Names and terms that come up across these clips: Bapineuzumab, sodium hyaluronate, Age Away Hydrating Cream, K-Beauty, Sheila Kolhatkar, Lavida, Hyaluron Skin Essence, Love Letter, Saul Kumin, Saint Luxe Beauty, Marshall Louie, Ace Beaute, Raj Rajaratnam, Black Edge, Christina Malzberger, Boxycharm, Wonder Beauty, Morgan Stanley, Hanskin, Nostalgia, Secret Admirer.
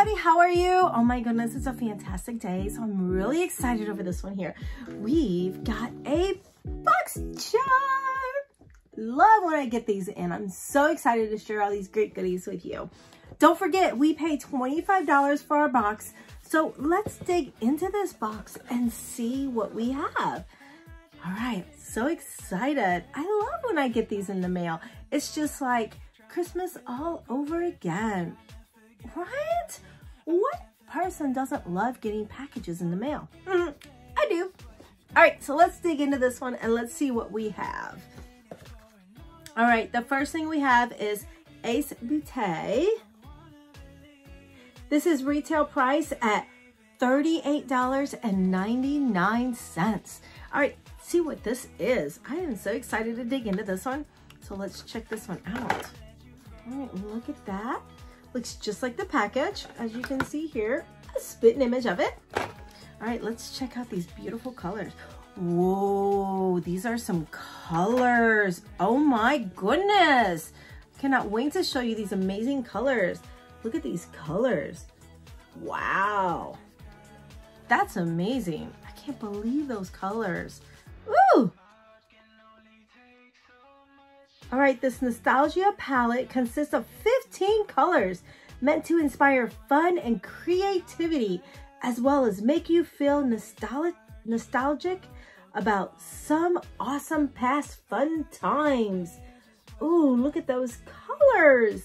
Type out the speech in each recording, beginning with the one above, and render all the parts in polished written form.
everybody, how are you? Oh my goodness, it's a fantastic day, so I'm really excited over this one here. We've got a Boxycharm. Love when I get these in. I'm so excited to share all these great goodies with you. Don't forget, we pay $25 for our box, so let's dig into this box and see what we have. All right, so excited. I love when I get these in the mail. It's just like Christmas all over again, right? What person doesn't love getting packages in the mail? I do. All right, so let's dig into this one and let's see what we have. All right, the first thing we have is Ace Beaute. This is retail price at $38.99. All right, see what this is. I am so excited to dig into this one. So let's check this one out. All right, look at that. Looks just like the package, as you can see here, a spitting image of it. All right, let's check out these beautiful colors. Whoa, these are some colors. Oh my goodness. Cannot wait to show you these amazing colors. Look at these colors. Wow. That's amazing. I can't believe those colors. Ooh. All right, this Nostalgia palette consists of 15 colors meant to inspire fun and creativity, as well as make you feel nostalgic about some awesome past fun times. Ooh, look at those colors.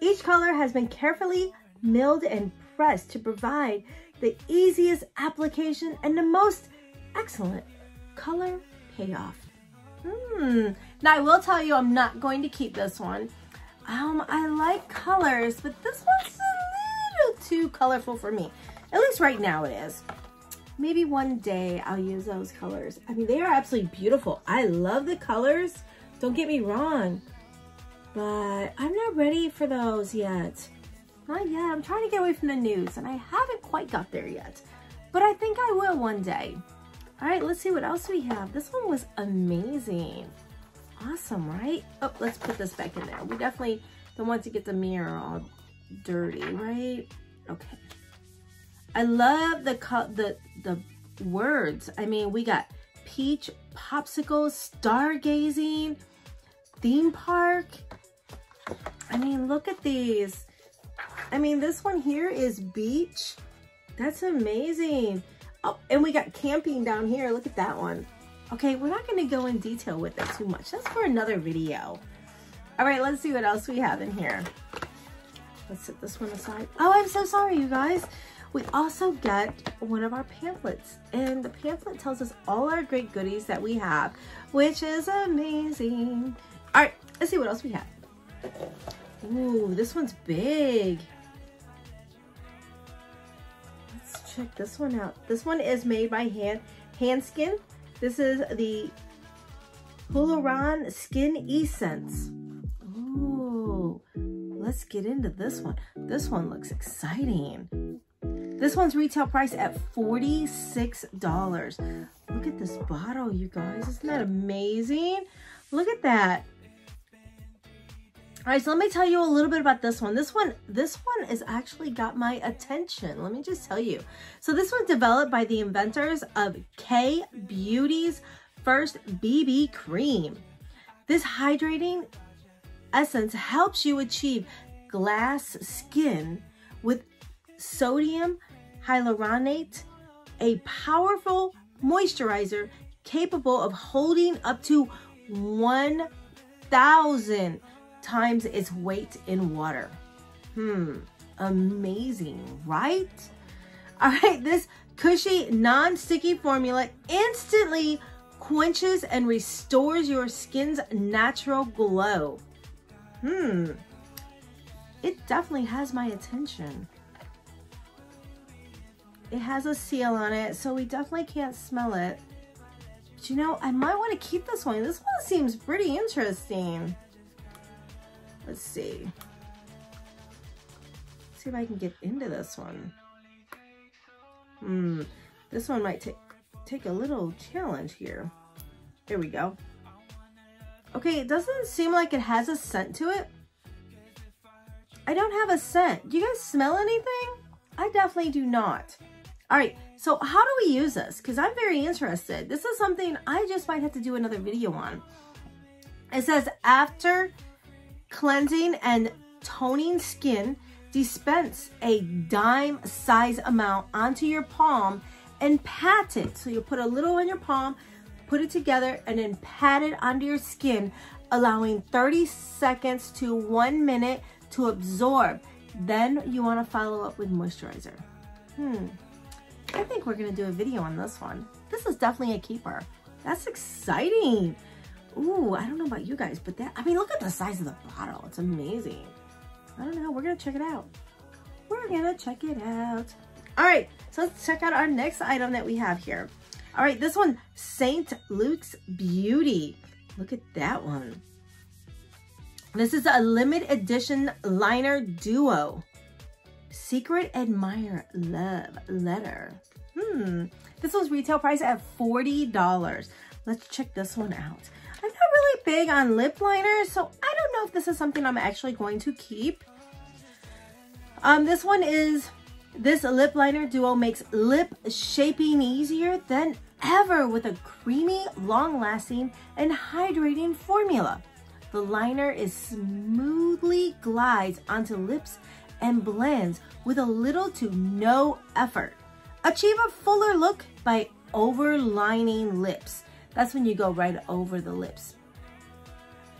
Each color has been carefully milled and pressed to provide the easiest application and the most excellent color payoff. Now I will tell you, I'm not going to keep this one. I like colors, but this one's a little too colorful for me. At least right now it is. Maybe one day I'll use those colors. I mean, they are absolutely beautiful. I love the colors, don't get me wrong, but I'm not ready for those yet. Not yet. I'm trying to get away from the news and I haven't quite got there yet, but I think I will one day. All right, let's see what else we have. This one was amazing. Awesome, right? Oh, let's put this back in there. We definitely don't want to get the mirror all dirty, right? Okay. I love the words. I mean, we got peach, popsicle, stargazing, theme park. I mean, look at these. I mean, this one here is beach. That's amazing. Oh, and we got camping down here. Look at that one. Okay, we're not going to go in detail with it too much. That's for another video. All right, let's see what else we have in here. Let's set this one aside. Oh, I'm so sorry, you guys. We also get one of our pamphlets, and the pamphlet tells us all our great goodies that we have, which is amazing. All right, let's see what else we have. Ooh, this one's big. Check this one out. This one is made by Hanskin. This is the Hyaluron Skin Essence. Ooh, let's get into this one. This one looks exciting. This one's retail price at $46. Look at this bottle, you guys. Isn't that amazing? Look at that. All right, so let me tell you a little bit about this one. This one has actually got my attention. Let me just tell you. So this one's developed by the inventors of K-Beauty's first BB cream. This hydrating essence helps you achieve glass skin with sodium hyaluronate, a powerful moisturizer capable of holding up to 1,000 times its weight in water. Amazing, right? All right, this cushy, non-sticky formula instantly quenches and restores your skin's natural glow. It definitely has my attention. It has a seal on it, so we definitely can't smell it. But you know, I might want to keep this one. This one seems pretty interesting. Let's see. Let's see if I can get into this one. This one might take a little challenge here. Here we go. Okay, it doesn't seem like it has a scent to it. I don't have a scent. Do you guys smell anything? I definitely do not. All right, so how do we use this? Because I'm very interested. This is something I just might have to do another video on. It says, after cleansing and toning skin, dispense a dime size amount onto your palm and pat it. So you put a little in your palm, put it together, and then pat it onto your skin, allowing 30 seconds to 1 minute to absorb. Then you want to follow up with moisturizer. I think we're going to do a video on this one. This is definitely a keeper. That's exciting. Ooh, I don't know about you guys, but that, I mean, look at the size of the bottle. It's amazing. I don't know. We're going to check it out. We're going to check it out. All right. So let's check out our next item that we have here. All right. This one, Saint Luxe Beauty. Look at that one. This is a limited edition liner duo. Secret Admirer, Love Letter. This one's retail price at $40. Let's check this one out. I'm not really big on lip liners, so I don't know if this is something I'm actually going to keep. This one is, this lip liner duo makes lip shaping easier than ever with a creamy, long-lasting, and hydrating formula. The liner is smoothly glides onto lips and blends with a little to no effort. Achieve a fuller look by overlining lips. That's when you go right over the lips.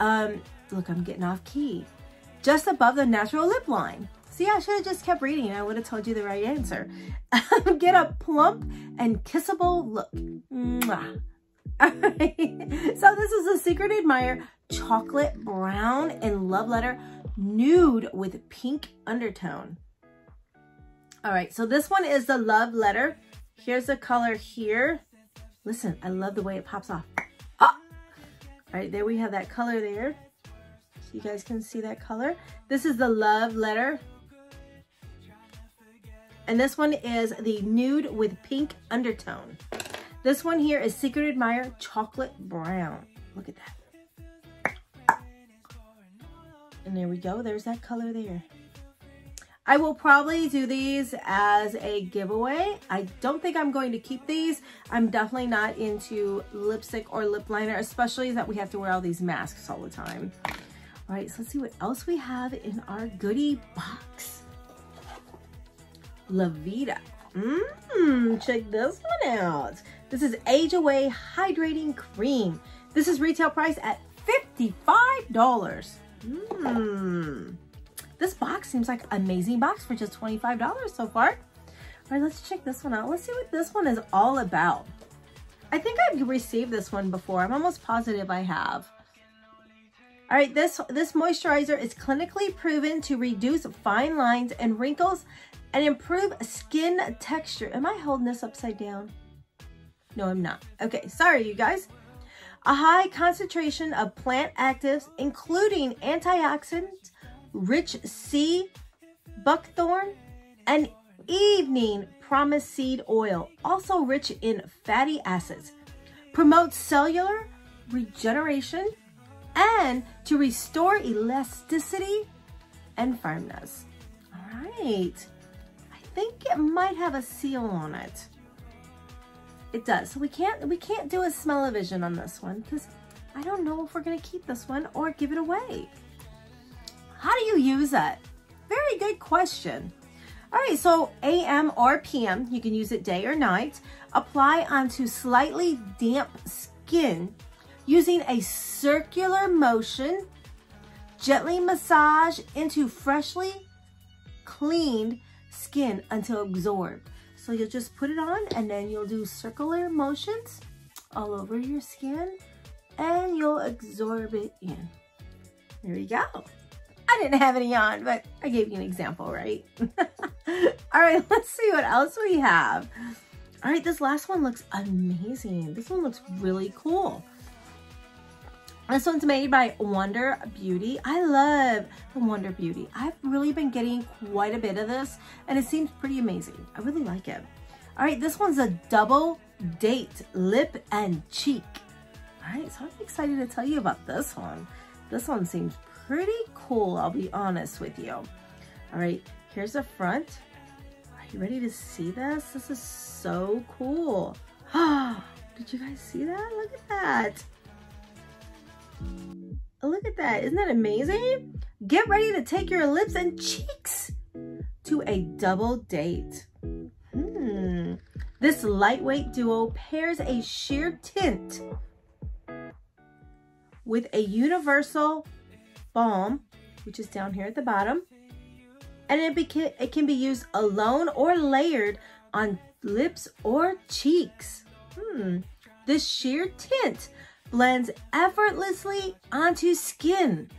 Look, I'm getting off key. Just above the natural lip line. See, I should have just kept reading. I would have told you the right answer. Get a plump and kissable look. Mwah. All right. So this is a Secret Admirer chocolate brown and Love Letter nude with pink undertone. All right, so this one is the Love Letter. Here's the color here. Listen, I love the way it pops off. Oh! All right, there we have that color there. So you guys can see that color. This is the Love Letter. And this one is the nude with pink undertone. This one here is Secret Admirer chocolate brown. Look at that. And there we go. There's that color there. I will probably do these as a giveaway. I don't think I'm going to keep these. I'm definitely not into lipstick or lip liner, especially that we have to wear all these masks all the time. All right, so let's see what else we have in our goodie box. Lavida. Check this one out. This is Age Away Hydrating Cream. This is retail price at $55. This box seems like an amazing box for just $25 so far. All right, let's check this one out. Let's see what this one is all about. I think I've received this one before. I'm almost positive I have. All right, this moisturizer is clinically proven to reduce fine lines and wrinkles and improve skin texture. Am I holding this upside down? No, I'm not. Okay, sorry, you guys. A high concentration of plant actives, including antioxidants, rich sea, buckthorn, and evening promise seed oil, also rich in fatty acids, promotes cellular regeneration and to restore elasticity and firmness. All right, I think it might have a seal on it. It does. So we can't do a smell-o-vision on this one because I don't know if we're gonna keep this one or give it away. How do you use that? Very good question. All right, so AM or PM, you can use it day or night. Apply onto slightly damp skin using a circular motion. Gently massage into freshly cleaned skin until absorbed. So you'll just put it on and then you'll do circular motions all over your skin and you'll absorb it in. There we go. I didn't have any on, but I gave you an example, right? All right, let's see what else we have. All right, this last one looks amazing. This one looks really cool. This one's made by Wonder Beauty. I love the Wonder Beauty. I've really been getting quite a bit of this, and it seems pretty amazing. I really like it. All right, this one's a double date lip and cheek. All right, so I'm excited to tell you about this one. This one seems pretty cool, I'll be honest with you. All right, here's the front. All right, You ready to see this? This is so cool. Did you guys see that? Look at that. Look at that. Isn't that amazing? Get ready to take your lips and cheeks to a double date. This lightweight duo pairs a sheer tint with a universal balm, which is down here at the bottom. And it can be used alone or layered on lips or cheeks. This sheer tint blends effortlessly onto skin,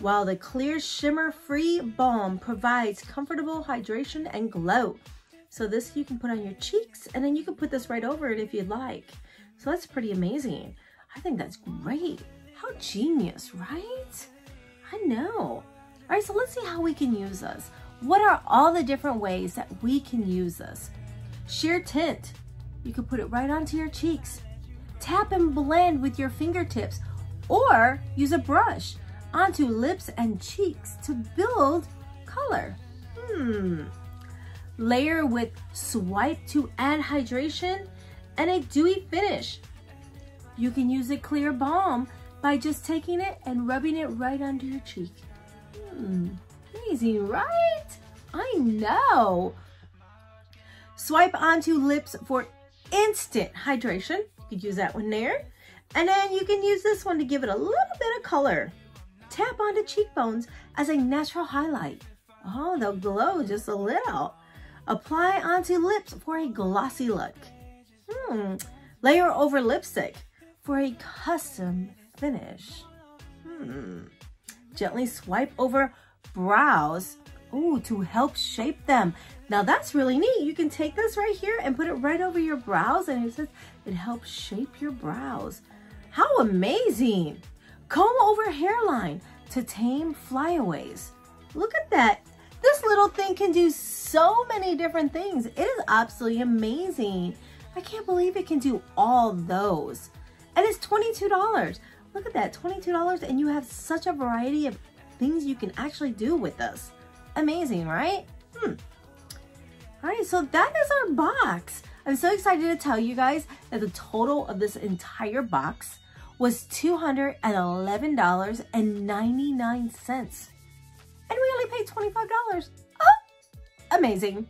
while the clear shimmer-free balm provides comfortable hydration and glow. So this you can put on your cheeks, and then you can put this right over it if you'd like. So that's pretty amazing. I think that's great. How genius, right? I know. All right, so let's see how we can use this. What are all the different ways that we can use this? Sheer tint. You can put it right onto your cheeks. Tap and blend with your fingertips, or use a brush onto lips and cheeks to build color. Layer with swipe to add hydration and a dewy finish. You can use a clear balm by just taking it and rubbing it right under your cheek. Amazing, right? I know. Swipe onto lips for instant hydration. You could use that one there. And then you can use this one to give it a little bit of color. Tap onto cheekbones as a natural highlight. Oh, they'll glow just a little. Apply onto lips for a glossy look. Layer over lipstick for a custom finish. Gently swipe over brows to help shape them. Now that's really neat. You can take this right here and put it right over your brows, and it says it helps shape your brows. How amazing! Comb over hairline to tame flyaways. Look at that. This little thing can do so many different things. It is absolutely amazing. I can't believe it can do all those. And it's $22. Look at that, $22, and you have such a variety of things you can actually do with this. Amazing, right? All right, so that is our box. I'm so excited to tell you guys that the total of this entire box was $211.99. And we only paid $25. Oh, amazing.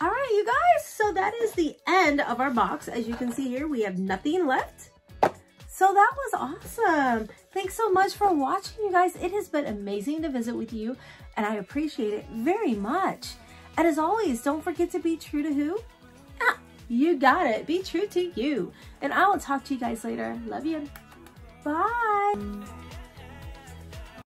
All right, you guys, so that is the end of our box. As you can see here, we have nothing left. So that was awesome. Thanks so much for watching, you guys. It has been amazing to visit with you, and I appreciate it very much. And as always, don't forget to be true to who? You got it. Be true to you. And I will talk to you guys later. Love you. Bye.